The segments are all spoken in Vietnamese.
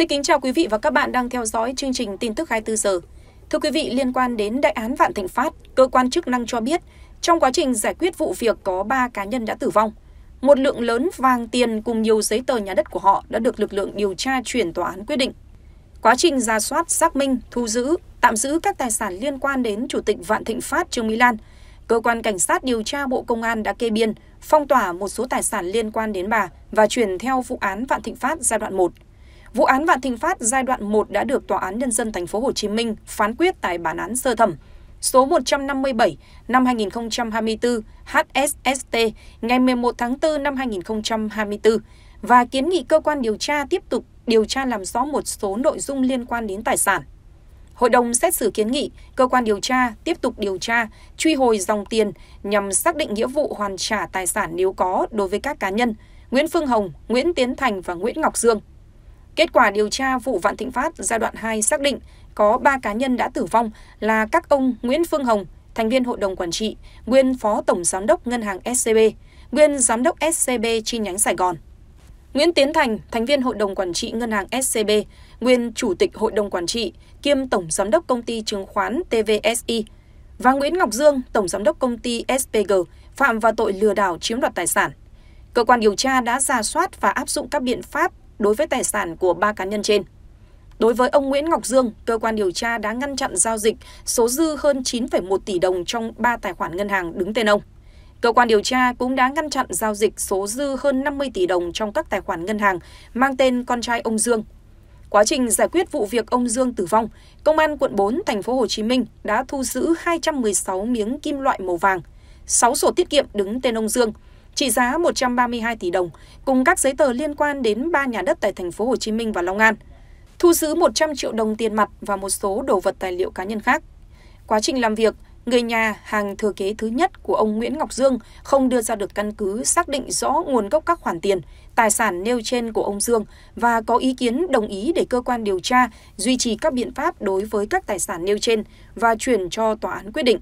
Xin kính chào quý vị và các bạn đang theo dõi chương trình tin tức 24 giờ. Thưa quý vị, liên quan đến đại án Vạn Thịnh Phát, cơ quan chức năng cho biết trong quá trình giải quyết vụ việc có 3 cá nhân đã tử vong. Một lượng lớn vàng tiền cùng nhiều giấy tờ nhà đất của họ đã được lực lượng điều tra chuyển tòa án quyết định. Quá trình ra soát, xác minh, thu giữ, tạm giữ các tài sản liên quan đến Chủ tịch Vạn Thịnh Phát Trương Mỹ Lan, Cơ quan Cảnh sát điều tra Bộ Công an đã kê biên, phong tỏa một số tài sản liên quan đến bà và chuyển theo vụ án Vạn Thịnh Phát giai đoạn 1. Vụ án Vạn Thịnh Phát giai đoạn 1 đã được Tòa án Nhân dân Thành phố Hồ Chí Minh phán quyết tại bản án sơ thẩm số 157 năm 2024 HSST ngày 11 tháng 4 năm 2024 và kiến nghị cơ quan điều tra tiếp tục điều tra làm rõ một số nội dung liên quan đến tài sản. Hội đồng xét xử kiến nghị cơ quan điều tra tiếp tục điều tra, truy hồi dòng tiền nhằm xác định nghĩa vụ hoàn trả tài sản nếu có đối với các cá nhân Nguyễn Phương Hồng, Nguyễn Tiến Thành và Nguyễn Ngọc Dương. Kết quả điều tra vụ Vạn Thịnh Phát giai đoạn 2 xác định có 3 cá nhân đã tử vong là các ông Nguyễn Phương Hồng, thành viên Hội đồng Quản trị, nguyên Phó Tổng Giám đốc Ngân hàng SCB, nguyên Giám đốc SCB chi nhánh Sài Gòn. Nguyễn Tiến Thành, thành viên Hội đồng Quản trị Ngân hàng SCB, nguyên Chủ tịch Hội đồng Quản trị, kiêm Tổng Giám đốc Công ty Chứng khoán TVSI. Và Nguyễn Ngọc Dương, Tổng Giám đốc Công ty SPG, phạm vào tội lừa đảo chiếm đoạt tài sản. Cơ quan điều tra đã rà soát và áp dụng các biện pháp đối với tài sản của 3 cá nhân trên. Đối với ông Nguyễn Ngọc Dương, cơ quan điều tra đã ngăn chặn giao dịch số dư hơn 9,1 tỷ đồng trong 3 tài khoản ngân hàng đứng tên ông. Cơ quan điều tra cũng đã ngăn chặn giao dịch số dư hơn 50 tỷ đồng trong các tài khoản ngân hàng mang tên con trai ông Dương. Quá trình giải quyết vụ việc ông Dương tử vong, Công an quận 4 Thành phố Hồ Chí Minh đã thu giữ 216 miếng kim loại màu vàng, 6 sổ tiết kiệm đứng tên ông Dương, trị giá 132 tỷ đồng, cùng các giấy tờ liên quan đến 3 nhà đất tại Thành phố Hồ Chí Minh và Long An. Thu giữ 100 triệu đồng tiền mặt và một số đồ vật tài liệu cá nhân khác. Quá trình làm việc, người nhà hàng thừa kế thứ nhất của ông Nguyễn Ngọc Dương không đưa ra được căn cứ xác định rõ nguồn gốc các khoản tiền, tài sản nêu trên của ông Dương và có ý kiến đồng ý để cơ quan điều tra duy trì các biện pháp đối với các tài sản nêu trên và chuyển cho tòa án quyết định.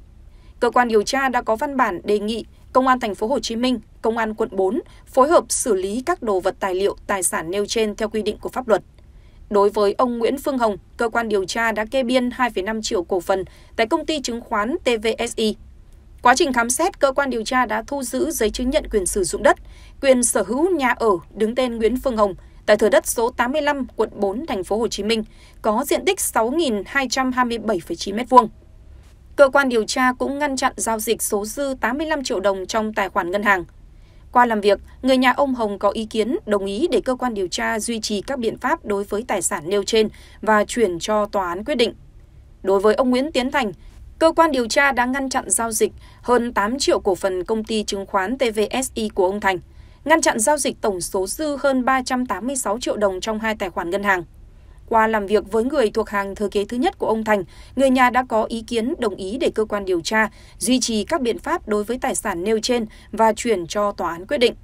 Cơ quan điều tra đã có văn bản đề nghị Công an Thành phố Hồ Chí Minh, Công an quận 4 phối hợp xử lý các đồ vật tài liệu, tài sản nêu trên theo quy định của pháp luật. Đối với ông Nguyễn Phương Hồng, cơ quan điều tra đã kê biên 2,5 triệu cổ phần tại công ty chứng khoán TVSI. Quá trình khám xét, cơ quan điều tra đã thu giữ giấy chứng nhận quyền sử dụng đất, quyền sở hữu nhà ở đứng tên Nguyễn Phương Hồng tại thửa đất số 85 quận 4 Thành phố Hồ Chí Minh có diện tích 6.227,9 m2. Cơ quan điều tra cũng ngăn chặn giao dịch số dư 85 triệu đồng trong tài khoản ngân hàng. Qua làm việc, người nhà ông Hồng có ý kiến đồng ý để cơ quan điều tra duy trì các biện pháp đối với tài sản nêu trên và chuyển cho tòa án quyết định. Đối với ông Nguyễn Tiến Thành, cơ quan điều tra đã ngăn chặn giao dịch hơn 8 triệu cổ phần công ty chứng khoán TVSI của ông Thành, ngăn chặn giao dịch tổng số dư hơn 386 triệu đồng trong 2 tài khoản ngân hàng. Qua làm việc với người thuộc hàng thừa kế thứ nhất của ông Thành, người nhà đã có ý kiến đồng ý để cơ quan điều tra duy trì các biện pháp đối với tài sản nêu trên và chuyển cho tòa án quyết định.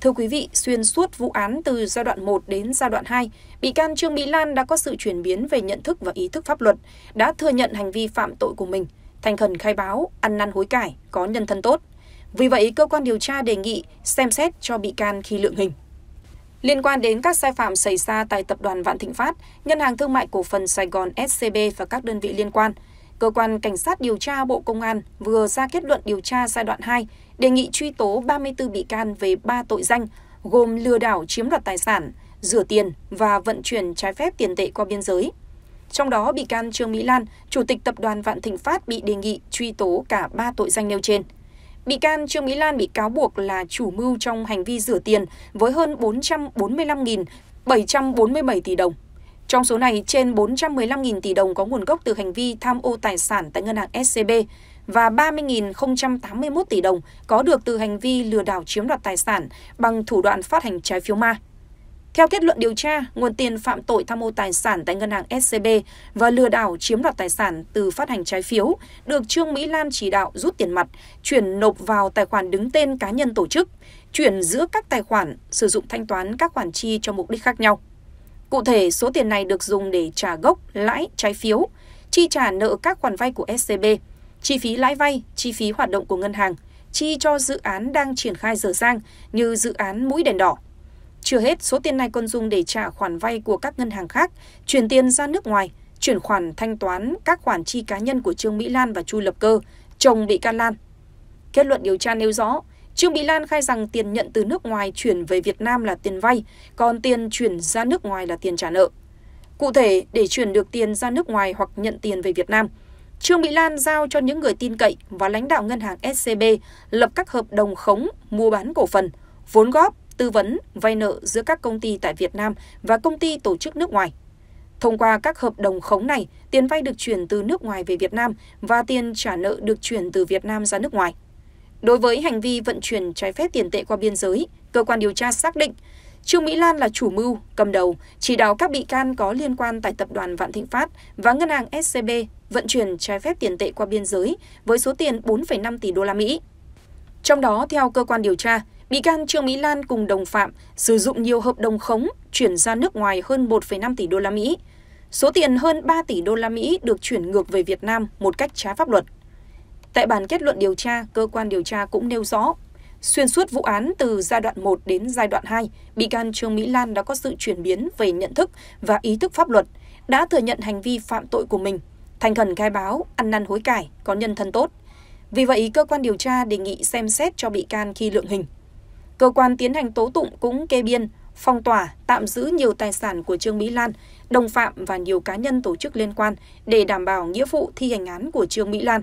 Thưa quý vị, xuyên suốt vụ án từ giai đoạn 1 đến giai đoạn 2, bị can Trương Mỹ Lan đã có sự chuyển biến về nhận thức và ý thức pháp luật, đã thừa nhận hành vi phạm tội của mình, thành khẩn khai báo, ăn năn hối cải, có nhân thân tốt. Vì vậy, cơ quan điều tra đề nghị xem xét cho bị can khi lượng hình. Liên quan đến các sai phạm xảy ra tại Tập đoàn Vạn Thịnh Phát, Ngân hàng Thương mại Cổ phần Sài Gòn SCB và các đơn vị liên quan, Cơ quan Cảnh sát điều tra Bộ Công an vừa ra kết luận điều tra giai đoạn 2, đề nghị truy tố 34 bị can về 3 tội danh, gồm lừa đảo chiếm đoạt tài sản, rửa tiền và vận chuyển trái phép tiền tệ qua biên giới. Trong đó, bị can Trương Mỹ Lan, Chủ tịch Tập đoàn Vạn Thịnh Phát bị đề nghị truy tố cả 3 tội danh nêu trên. Bị can Trương Mỹ Lan bị cáo buộc là chủ mưu trong hành vi rửa tiền với hơn 445.747 tỷ đồng. Trong số này, trên 415.000 tỷ đồng có nguồn gốc từ hành vi tham ô tài sản tại ngân hàng SCB và 30.081 tỷ đồng có được từ hành vi lừa đảo chiếm đoạt tài sản bằng thủ đoạn phát hành trái phiếu ma. Theo kết luận điều tra, nguồn tiền phạm tội tham ô tài sản tại ngân hàng SCB và lừa đảo chiếm đoạt tài sản từ phát hành trái phiếu được Trương Mỹ Lan chỉ đạo rút tiền mặt, chuyển nộp vào tài khoản đứng tên cá nhân tổ chức, chuyển giữa các tài khoản, sử dụng thanh toán các khoản chi cho mục đích khác nhau. Cụ thể, số tiền này được dùng để trả gốc, lãi, trái phiếu, chi trả nợ các khoản vay của SCB, chi phí lãi vay, chi phí hoạt động của ngân hàng, chi cho dự án đang triển khai dở dang như dự án mũi đèn đỏ. Chưa hết, số tiền này còn dùng để trả khoản vay của các ngân hàng khác, chuyển tiền ra nước ngoài, chuyển khoản thanh toán các khoản chi cá nhân của Trương Mỹ Lan và Chu Lập Cơ, chồng bị can Lan. Kết luận điều tra nêu rõ, Trương Mỹ Lan khai rằng tiền nhận từ nước ngoài chuyển về Việt Nam là tiền vay, còn tiền chuyển ra nước ngoài là tiền trả nợ. Cụ thể, để chuyển được tiền ra nước ngoài hoặc nhận tiền về Việt Nam, Trương Mỹ Lan giao cho những người tin cậy và lãnh đạo ngân hàng SCB lập các hợp đồng khống, mua bán cổ phần, vốn góp, tư vấn, vay nợ giữa các công ty tại Việt Nam và công ty tổ chức nước ngoài. Thông qua các hợp đồng khống này, tiền vay được chuyển từ nước ngoài về Việt Nam và tiền trả nợ được chuyển từ Việt Nam ra nước ngoài. Đối với hành vi vận chuyển trái phép tiền tệ qua biên giới, cơ quan điều tra xác định Trương Mỹ Lan là chủ mưu, cầm đầu, chỉ đạo các bị can có liên quan tại tập đoàn Vạn Thịnh Phát và ngân hàng SCB vận chuyển trái phép tiền tệ qua biên giới với số tiền 4,5 tỷ đô la Mỹ. Trong đó, theo cơ quan điều tra, bị can Trương Mỹ Lan cùng đồng phạm sử dụng nhiều hợp đồng khống chuyển ra nước ngoài hơn 1,5 tỷ đô la Mỹ. Số tiền hơn 3 tỷ đô la Mỹ được chuyển ngược về Việt Nam một cách trái pháp luật. Tại bản kết luận điều tra, cơ quan điều tra cũng nêu rõ, xuyên suốt vụ án từ giai đoạn 1 đến giai đoạn 2, bị can Trương Mỹ Lan đã có sự chuyển biến về nhận thức và ý thức pháp luật, đã thừa nhận hành vi phạm tội của mình, thành khẩn khai báo, ăn năn hối cải, có nhân thân tốt. Vì vậy, cơ quan điều tra đề nghị xem xét cho bị can khi lượng hình. Cơ quan tiến hành tố tụng cũng kê biên, phong tỏa, tạm giữ nhiều tài sản của Trương Mỹ Lan, đồng phạm và nhiều cá nhân tổ chức liên quan để đảm bảo nghĩa vụ thi hành án của Trương Mỹ Lan.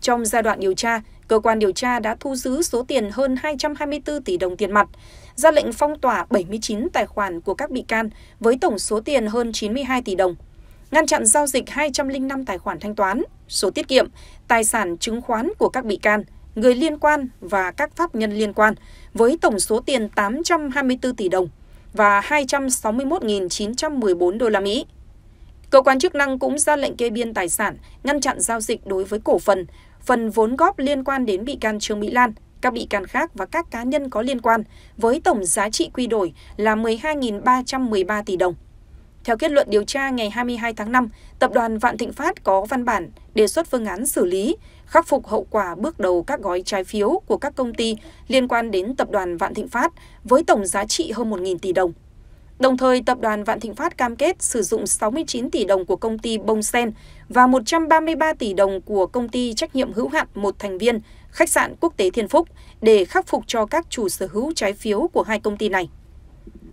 Trong giai đoạn điều tra, cơ quan điều tra đã thu giữ số tiền hơn 224 tỷ đồng tiền mặt, ra lệnh phong tỏa 79 tài khoản của các bị can với tổng số tiền hơn 92 tỷ đồng, ngăn chặn giao dịch 205 tài khoản thanh toán, số tiết kiệm, tài sản chứng khoán của các bị can, người liên quan và các pháp nhân liên quan với tổng số tiền 824 tỷ đồng và 261.914 đô la Mỹ. Cơ quan chức năng cũng ra lệnh kê biên tài sản, ngăn chặn giao dịch đối với cổ phần, phần vốn góp liên quan đến bị can Trương Mỹ Lan, các bị can khác và các cá nhân có liên quan với tổng giá trị quy đổi là 12.313 tỷ đồng. Theo kết luận điều tra ngày 22 tháng 5, Tập đoàn Vạn Thịnh Phát có văn bản đề xuất phương án xử lý, khắc phục hậu quả bước đầu các gói trái phiếu của các công ty liên quan đến Tập đoàn Vạn Thịnh Phát với tổng giá trị hơn 1.000 tỷ đồng. Đồng thời, Tập đoàn Vạn Thịnh Phát cam kết sử dụng 69 tỷ đồng của công ty Bông Sen và 133 tỷ đồng của công ty trách nhiệm hữu hạn một thành viên khách sạn quốc tế Thiên Phúc để khắc phục cho các chủ sở hữu trái phiếu của hai công ty này.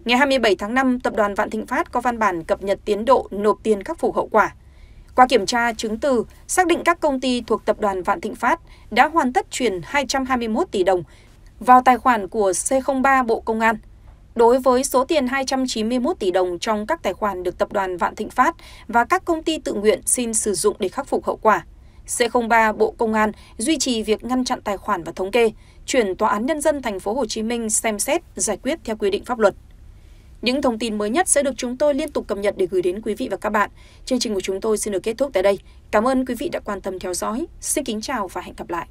Ngày 27 tháng 5, Tập đoàn Vạn Thịnh Phát có văn bản cập nhật tiến độ nộp tiền khắc phục hậu quả. Qua kiểm tra chứng từ, xác định các công ty thuộc Tập đoàn Vạn Thịnh Phát đã hoàn tất chuyển 221 tỷ đồng vào tài khoản của C03 Bộ Công an. Đối với số tiền 291 tỷ đồng trong các tài khoản được Tập đoàn Vạn Thịnh Phát và các công ty tự nguyện xin sử dụng để khắc phục hậu quả, C03 Bộ Công an duy trì việc ngăn chặn tài khoản và thống kê, chuyển Tòa án Nhân dân Thành phố Hồ Chí Minh xem xét giải quyết theo quy định pháp luật. Những thông tin mới nhất sẽ được chúng tôi liên tục cập nhật để gửi đến quý vị và các bạn. Chương trình của chúng tôi xin được kết thúc tại đây. Cảm ơn quý vị đã quan tâm theo dõi. Xin kính chào và hẹn gặp lại.